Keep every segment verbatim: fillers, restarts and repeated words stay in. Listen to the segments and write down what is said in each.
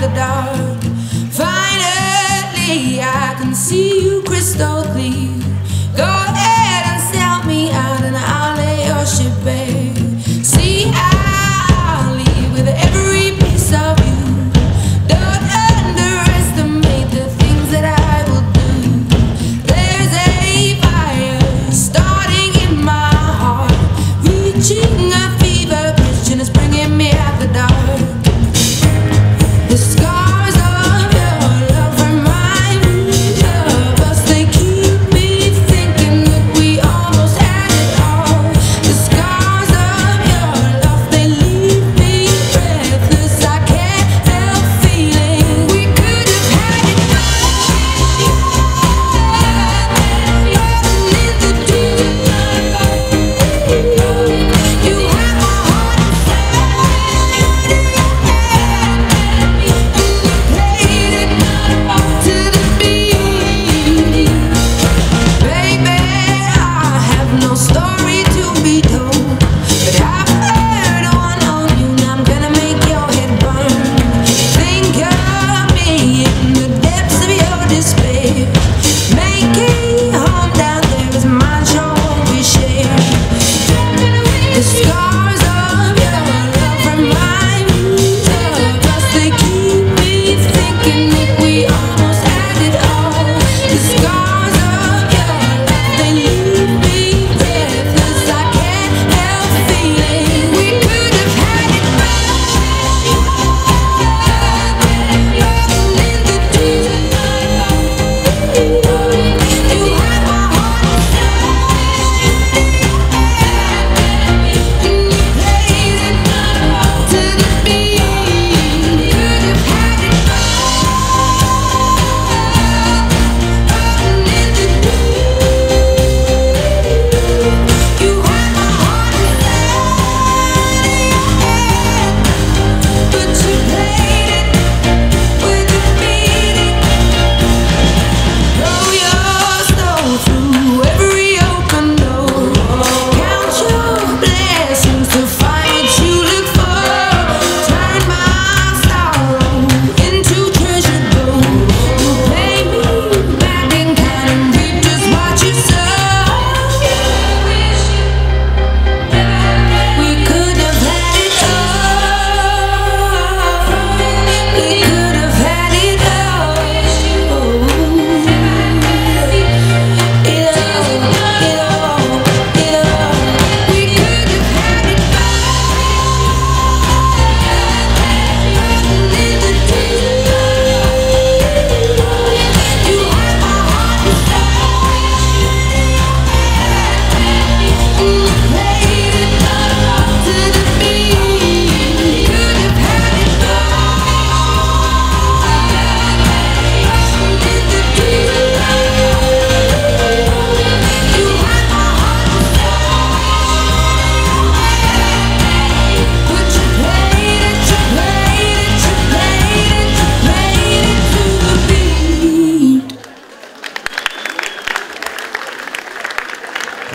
at the dark. Finally I can see you crystal clear. Go ahead and sell me out and I'll lay your ship bare. See, I'll leave with every piece of you. Don't underestimate the things that I will do. There's a fire starting in my heart, reaching a fever pitch and it's bringing me out the dark.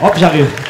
Hop, j'arrive.